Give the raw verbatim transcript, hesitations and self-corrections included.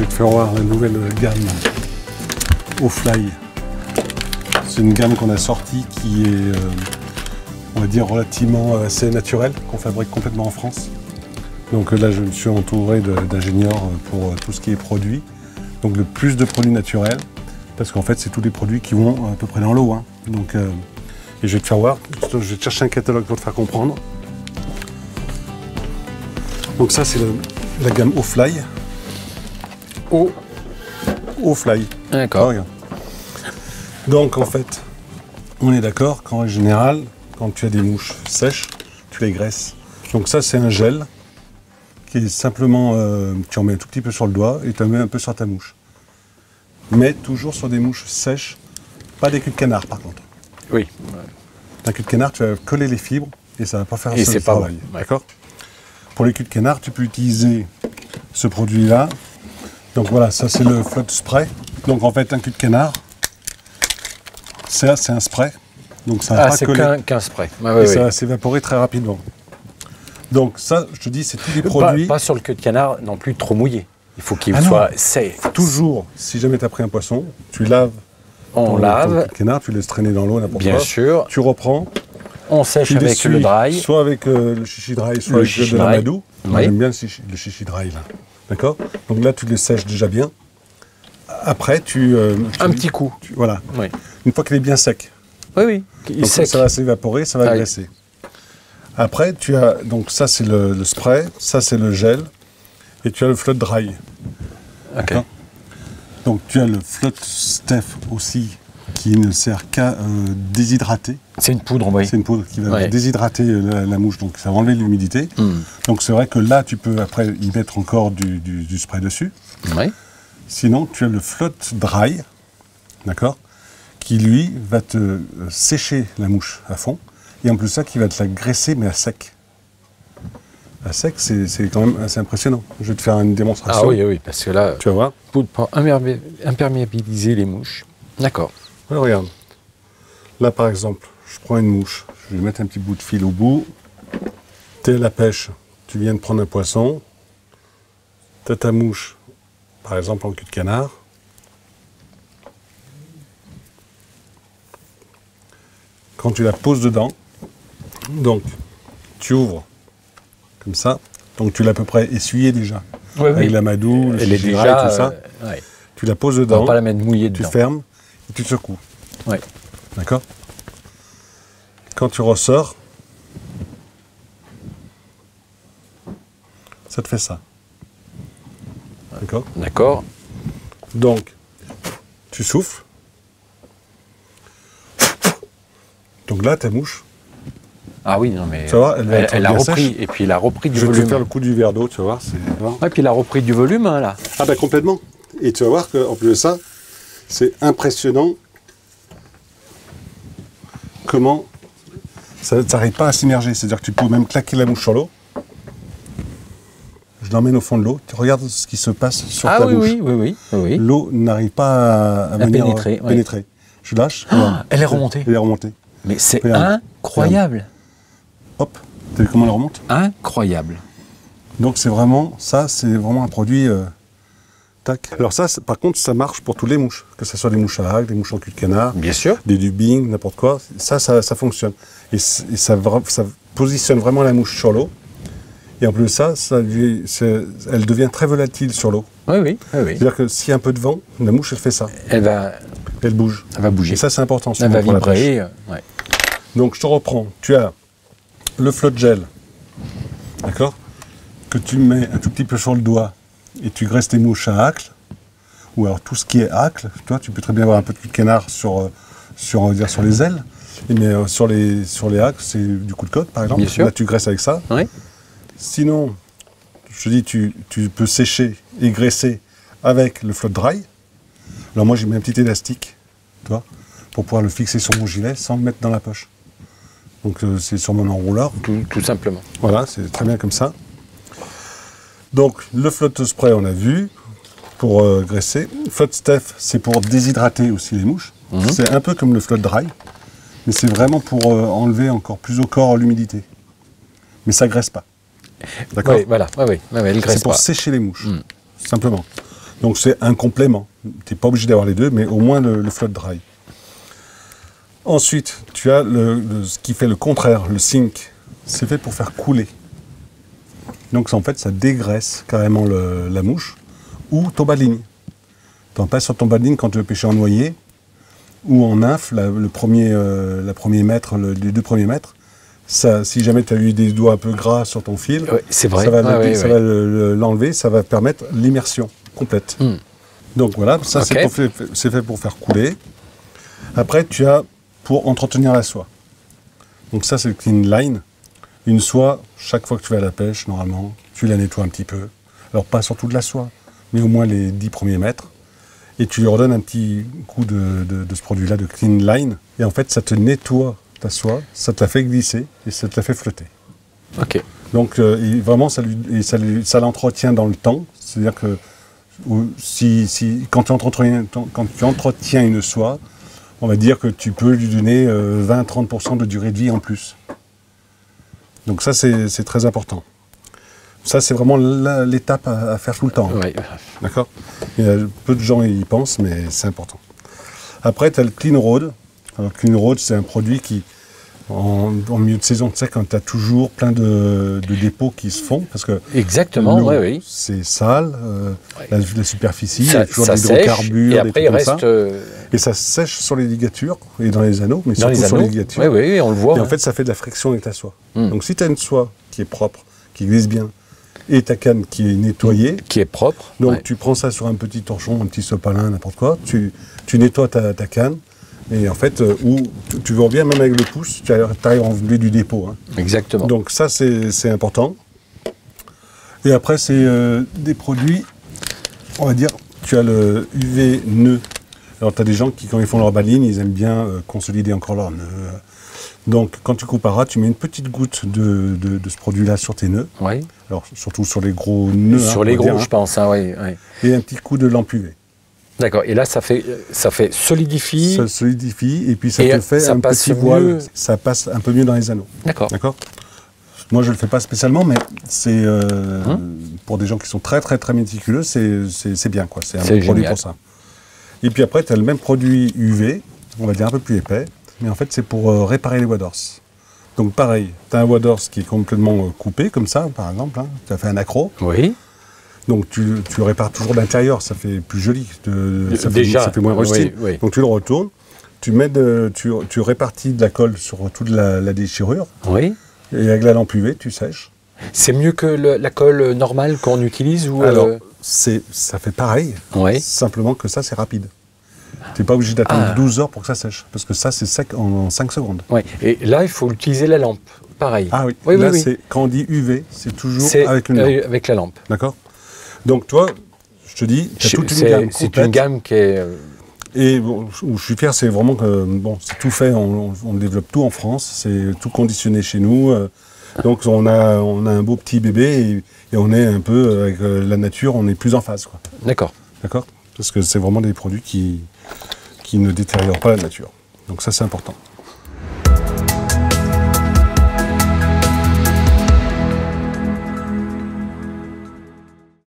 vais te faire voir la nouvelle gamme O'Fly. C'est une gamme qu'on a sortie qui est, euh, on va dire, relativement assez naturelle, qu'on fabrique complètement en France. Donc là, je me suis entouré d'ingénieurs pour tout ce qui est produit. Donc le plus de produits naturels, parce qu'en fait, c'est tous les produits qui vont à peu près dans l'eau. Hein. Donc, euh, et je vais te faire voir, je vais te chercher un catalogue pour te faire comprendre. Donc ça, c'est la gamme O'Fly. O, O'Fly. D'accord. Donc en fait, on est d'accord qu'en général, quand tu as des mouches sèches, tu les graisses. Donc ça, c'est un gel qui est simplement, euh, tu en mets un tout petit peu sur le doigt et tu en mets un peu sur ta mouche. Mais toujours sur des mouches sèches, pas des culs de canard par contre. Oui. Ta queue de canard, tu vas coller les fibres et ça ne va pas faire un seul travail. D'accord ? Pour les culs de canard, tu peux utiliser ce produit-là. Donc voilà, ça c'est le float spray. Donc en fait, un cul de canard, ça c'est un spray. Donc ça va pas coller. Ah, c'est qu'un spray. Ah, oui, et oui. Ça va s'évaporer très rapidement. Donc ça, je te dis, c'est tous les produits... Pas, pas sur le queue de canard non plus trop mouillé. Il faut qu'il ah soit safe. Toujours, si jamais tu as pris un poisson, tu laves. On lave. Le canard, tu laisses traîner dans l'eau n'importe quoi. Bien sûr. Tu reprends. On sèche avec essuie, le dry. Soit avec euh, le chichi dry, soit le avec le lamadou. Oui. J'aime bien le chichi, le chichi dry là. D'accord. Donc là, tu les sèches déjà bien. Après, tu. Euh, tu Un petit coup. Tu, voilà. Oui. Une fois qu'il est bien sec. Oui, oui. Il donc, sec. Ça va s'évaporer, ça va ah, graisser. Oui. Après, tu as. Donc ça, c'est le, le spray. Ça, c'est le gel. Et tu as le float dry. Ok. Donc tu as le Float Step aussi, qui ne sert qu'à euh, déshydrater. C'est une poudre, oui. C'est une poudre qui va ouais. déshydrater la, la mouche, donc ça va enlever l'humidité. Mm. Donc c'est vrai que là, tu peux après y mettre encore du, du, du spray dessus. Oui. Sinon, tu as le Float Dry, d'accord, qui lui va te euh, sécher la mouche à fond, et en plus ça, qui va te la graisser, mais à sec. À sec, c'est quand même assez impressionnant. Je vais te faire une démonstration. Ah oui, oui, parce que là, tu vas voir. Pour imperméabiliser les mouches. D'accord. Alors regarde. Là, par exemple, je prends une mouche. Je vais mettre un petit bout de fil au bout. T'es à la pêche. Tu viens de prendre un poisson. T'as ta mouche, par exemple, en cul de canard. Quand tu la poses dedans, donc, tu ouvres. Comme ça, donc tu l'as à peu près essuyé déjà, oui, avec oui. l'amadou, le chichi dry, tout ça. Euh, ouais. Tu la poses dedans, on va pas la mettre mouillée dedans. Tu fermes et tu secoues. Ouais. D'accord. Quand tu ressors, ça te fait ça. D'accord. D'accord. Donc, tu souffles. Donc là, ta mouche. Ah oui, non mais. Tu vois, elle, elle, elle a repris. Sèche. Et puis elle a repris du je volume. Je vais te faire le coup du verre d'eau, tu vas voir. Et ouais, puis elle a repris du volume, hein, là. Ah bah complètement. Et tu vas voir qu'en plus de ça, c'est impressionnant comment ça n'arrive pas à s'immerger. C'est-à-dire que tu peux même claquer la mouche sur l'eau. Je l'emmène au fond de l'eau. Tu regardes ce qui se passe sur ah, ta oui, mouche. Ah oui, oui, oui, oui. L'eau n'arrive pas à, à, à venir pénétrer. Euh, ouais. pénétrer. Je lâche. Oh, voilà. Elle est remontée. Elle est remontée. Mais c'est incroyable. Regarde. Hop, t'as vu comment elle remonte? Incroyable. Donc c'est vraiment, ça c'est vraiment un produit, euh, tac. Alors ça, par contre, ça marche pour toutes les mouches, que ce soit des mouches à algues, des mouches en cul de canard, bien sûr, des dubbing, n'importe quoi, ça, ça, ça fonctionne. Et, et ça, ça positionne vraiment la mouche sur l'eau, et en plus de ça, ça elle devient très volatile sur l'eau. Oui, oui, oui. C'est-à-dire que s'il y a un peu de vent, la mouche, elle fait ça. Elle va... Elle bouge. Elle va bouger. Et ça, c'est important. Elle va vibrer, ouais. Donc je te reprends, tu as... le float gel, d'accord, que tu mets un tout petit peu sur le doigt et tu graisses tes mouches à hacle, ou alors tout ce qui est hacle, toi tu peux très bien avoir un peu de cul de canard sur, sur, on va dire, sur les ailes, mais euh, sur les, sur les hacles, c'est du coup de côte par exemple, là tu graisses avec ça. Oui. Sinon, je te dis, tu, tu peux sécher et graisser avec le float dry. Alors moi j'ai mis un petit élastique, toi, pour pouvoir le fixer sur mon gilet sans le mettre dans la poche. Donc euh, c'est sur mon enrouleur. Tout, tout simplement. Voilà, c'est très bien comme ça. Donc le float spray, on a vu, pour euh, graisser. Float Step, c'est pour déshydrater aussi les mouches. Mm-hmm. C'est un peu comme le float dry, mais c'est vraiment pour euh, enlever encore plus au corps l'humidité. Mais ça ne graisse pas. D'accord ? Oui, voilà, oui, oui, oui, elle graisse pas. C'est pour sécher les mouches, mm. simplement. Donc c'est un complément. Tu n'es pas obligé d'avoir les deux, mais au moins le, le float dry. Ensuite, tu as le, le, ce qui fait le contraire, le sink. C'est fait pour faire couler. Donc en fait, ça dégraisse carrément le, la mouche ou ton bas de ligne. Tu en passes sur ton bas de ligne quand tu veux pêcher en noyer ou en nymphe, la, le premier, euh, la premier mètre, le, les deux premiers mètres. Ça, si jamais tu as eu des doigts un peu gras sur ton fil, oui, c'est vrai. Ça va ah, l'enlever, oui, oui. Ça, ça va permettre l'immersion complète. Mm. Donc voilà, ça okay. c'est fait pour faire couler. Après, tu as pour entretenir la soie. Donc ça, c'est le clean line. Une soie, chaque fois que tu vas à la pêche, normalement, tu la nettoies un petit peu. Alors pas surtout de la soie, mais au moins les dix premiers mètres. Et tu lui redonnes un petit coup de, de, de ce produit-là, de clean line. Et en fait, ça te nettoie ta soie, ça te la fait glisser et ça te la fait flotter. Ok. Donc euh, et vraiment, ça lui, et ça, ça l'entretient dans le temps. C'est-à-dire que ou, si, si, quand, tu entretiens, quand tu entretiens une soie, on va dire que tu peux lui donner euh, vingt à trente pour cent de durée de vie en plus. Donc ça, c'est très important. Ça, c'est vraiment l'étape à, à faire tout le temps. Oui. D'accord ? Peu de gens y pensent, mais c'est important. Après, tu as le Clean Rod. Alors, Clean Rod, c'est un produit qui, en, en milieu de saison, tu sais, quand tu as toujours plein de, de dépôts qui se font, parce que exactement, oui, oui. c'est sale, euh, oui. la, la superficie, ça, il y a toujours des hydrocarbures, et après, des trucs il reste... comme ça. Et ça sèche sur les ligatures et dans les anneaux, mais dans surtout les anneaux. sur les ligatures. Oui, oui, on le voit. Et en hein. fait, ça fait de la friction avec ta soie. Mm. Donc, si tu as une soie qui est propre, qui glisse bien, et ta canne qui est nettoyée, qui est propre. Donc, ouais. tu prends ça sur un petit torchon, un petit sopalin, n'importe quoi, tu, tu nettoies ta, ta canne, et en fait, euh, où tu, tu reviens même avec le pouce, tu arrives à enlever du dépôt. Hein. Exactement. Donc, ça, c'est important. Et après, c'est euh, des produits, on va dire, tu as le U V Nœud. Alors, tu as des gens qui, quand ils font leur bas de ligne, ils aiment bien euh, consolider encore leur nœud. Donc, quand tu coupes à ras, tu mets une petite goutte de, de, de ce produit-là sur tes nœuds. Oui. Alors, surtout sur les gros nœuds. Sur hein, les gros, dire, je hein. pense. Hein, oui, oui. Et un petit coup de lampe U V. D'accord. Et là, ça fait, ça fait solidifie. Ça solidifie. Et puis, ça et te fait ça un petit voile. Ça passe un peu mieux dans les anneaux. D'accord. D'accord. Moi, je ne le fais pas spécialement, mais c'est euh, hum. pour des gens qui sont très, très, très méticuleux, c'est bien, quoi. C'est un bon produit pour ça. Et puis après, tu as le même produit U V, on va dire un peu plus épais, mais en fait, c'est pour euh, réparer les voies d'orse. Donc pareil, tu as un voie d'orse qui est complètement euh, coupé, comme ça, par exemple, hein, tu as fait un accro. Oui. Donc tu, tu le répares toujours de l'intérieur, ça fait plus joli, de, ça, Déjà, fait, ça fait moins rustique. Oui, oui. Donc tu le retournes, tu, mets de, tu, tu répartis de la colle sur toute la, la déchirure, oui. et avec la lampe U V, tu sèches. C'est mieux que le, la colle normale qu'on utilise ou Alors, euh... ça fait pareil, oui. simplement que ça, c'est rapide. Tu n'es pas obligé d'attendre ah. douze heures pour que ça sèche, parce que ça, c'est sec en, en cinq secondes. Oui. Et là, il faut utiliser la lampe, pareil. Ah oui, oui là, oui, oui. quand on dit U V, c'est toujours avec une lampe. Avec la lampe. D'accord. Donc toi, je te dis, tu as toute une gamme complète. C'est une gamme qui est... Et bon, où je suis fier, c'est vraiment que, bon, c'est tout fait, on, on, on développe tout en France, c'est tout conditionné chez nous. Euh, Donc on a, on a un beau petit bébé et, et on est un peu, avec la nature, on est plus en phase. D'accord. D'accord ? Parce que c'est vraiment des produits qui, qui ne détériorent pas la nature. Donc ça, c'est important.